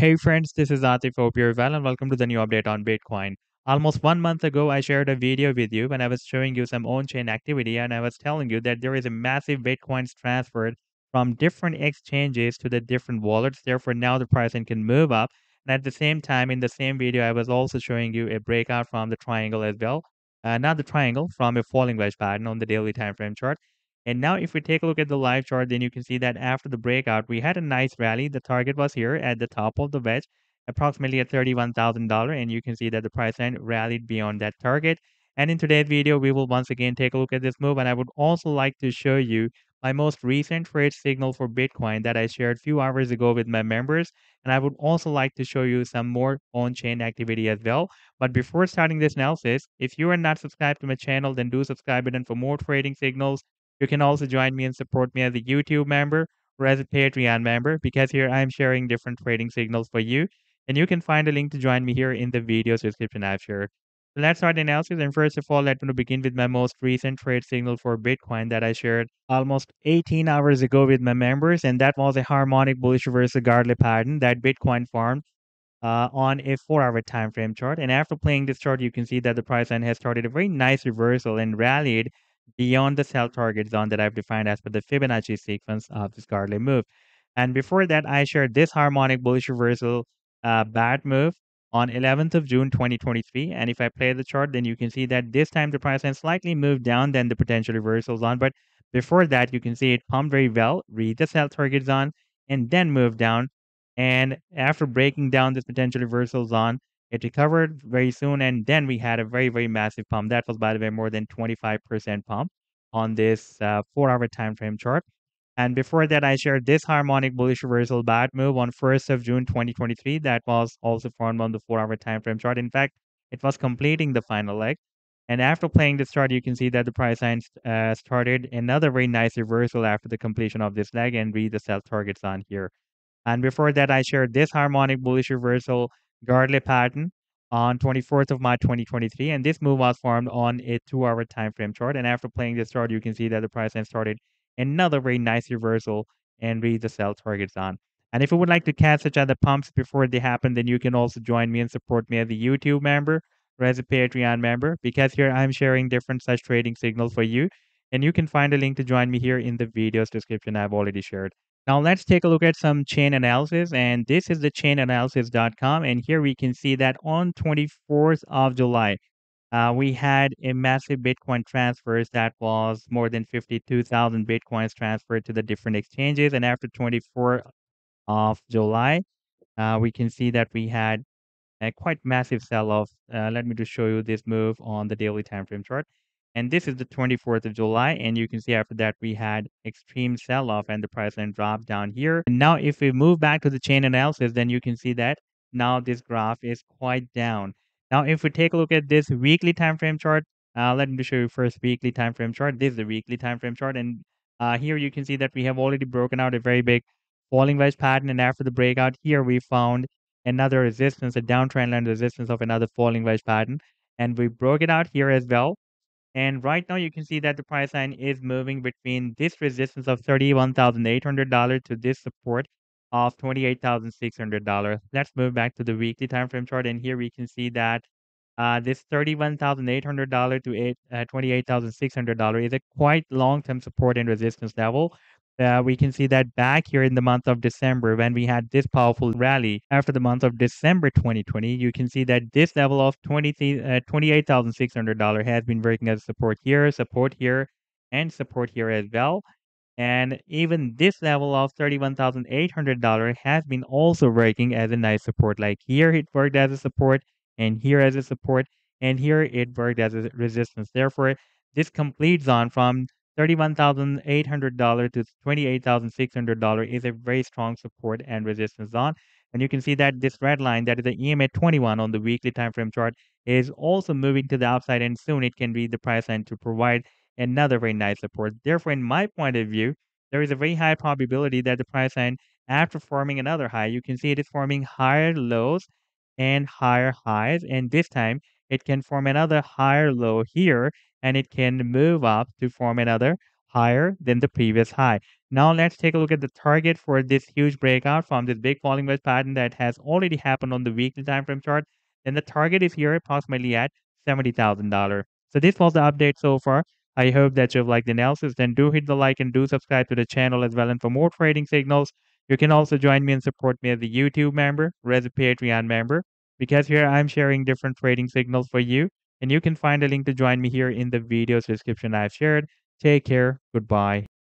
Hey friends, this is Atif. Hope you're well and welcome to the new update on Bitcoin. Almost 1 month ago, I shared a video with you when I was showing you some on-chain activity and I was telling you that there is a massive Bitcoins transferred from different exchanges to the different wallets. Therefore, now the pricing can move up. And at the same time, in the same video, I was also showing you a breakout from the triangle as well. From a falling wedge pattern on the daily time frame chart. And now if we take a look at the live chart, then you can see that after the breakout, we had a nice rally. The target was here at the top of the wedge, approximately at $31,000. And you can see that the price end rallied beyond that target. And in today's video, we will once again take a look at this move. And I would also like to show you my most recent trade signal for Bitcoin that I shared a few hours ago with my members. And I would also like to show you some more on-chain activity as well. But before starting this analysis, if you are not subscribed to my channel, then do subscribe it. And for more trading signals, you can also join me and support me as a YouTube member or as a Patreon member, because here I'm sharing different trading signals for you. And you can find a link to join me here in the video description I've shared. So let's start the analysis. And first of all, let me begin with my most recent trade signal for Bitcoin that I shared almost 18 hours ago with my members. And that was a harmonic bullish reversal Gartley pattern that Bitcoin formed on a 4-hour time frame chart. And after playing this chart, you can see that the price line has started a very nice reversal and rallied beyond the sell target zone that I've defined as per the Fibonacci sequence of this Gartley move. And before that, I shared this harmonic bullish reversal bad move on 11th of June 2023. And if I play the chart, then you can see that this time the price has slightly moved down than the potential reversal zone. But before that, you can see it pumped very well, reached the sell target zone, and then moved down. And after breaking down this potential reversal zone, it recovered very soon, and then we had a very, very massive pump. That was, by the way, more than 25% pump on this 4-hour time frame chart. And before that, I shared this harmonic bullish reversal bad move on 1st of June 2023. That was also formed on the 4-hour time frame chart. In fact, it was completing the final leg. And after playing this chart, you can see that the price line started another very nice reversal after the completion of this leg and read the sell targets on here. And before that, I shared this harmonic bullish reversal Gartley pattern on 24th of March 2023, and this move was formed on a 2-hour time frame chart. And after playing this chart, you can see that the price has started another very nice reversal and read the sell targets on. And if you would like to catch such other pumps before they happen, then you can also join me and support me as a YouTube member or as a Patreon member, because here I'm sharing different such trading signals for you. And you can find a link to join me here in the video's description I've already shared. Now let's take a look at some chain analysis, and this is the chainanalysis.com, and here we can see that on 24th of July, we had a massive Bitcoin transfers that was more than 52,000 Bitcoins transferred to the different exchanges. And after 24th of July, we can see that we had a quite massive sell-off. Let me just show you this move on the daily time frame chart. And this is the 24th of July. And you can see after that, we had extreme sell-off and the price line dropped down here. And now if we move back to the chain analysis, then you can see that now this graph is quite down. Now, if we take a look at this weekly time frame chart, let me show you first weekly time frame chart. This is the weekly time frame chart. And here you can see that we have already broken out a very big falling wedge pattern. And after the breakout here, we found another resistance, a downtrend line resistance of another falling wedge pattern. And we broke it out here as well. And right now you can see that the price line is moving between this resistance of $31,800 to this support of $28,600. Let's move back to the weekly time frame chart. And here we can see that this $31,800 to $28,600 is a quite long-term support and resistance level. We can see that back here in the month of December, when we had this powerful rally after the month of December 2020, you can see that this level of $28,600 has been working as support here, and support here as well. And even this level of $31,800 has been also working as a nice support. Like here, it worked as a support, and here as a support, and here it worked as a resistance. Therefore, this complete zone from $31,800 to $28,600 is a very strong support and resistance zone. And you can see that this red line, that is the EMA21 on the weekly time frame chart, is also moving to the upside, and soon it can read the price line to provide another very nice support. Therefore, in my point of view, there is a very high probability that the price line, after forming another high, you can see it is forming higher lows and higher highs, and this time it can form another higher low here, and it can move up to form another higher than the previous high. Now let's take a look at the target for this huge breakout from this big falling wedge pattern that has already happened on the weekly time frame chart. And the target is here approximately at $70,000. So this was the update so far. I hope that you've liked the analysis. Then do hit the like and do subscribe to the channel as well. And for more trading signals, you can also join me and support me as a YouTube member or as a Patreon member, because here I'm sharing different trading signals for you. And you can find a link to join me here in the video's description I've shared. Take care. Goodbye.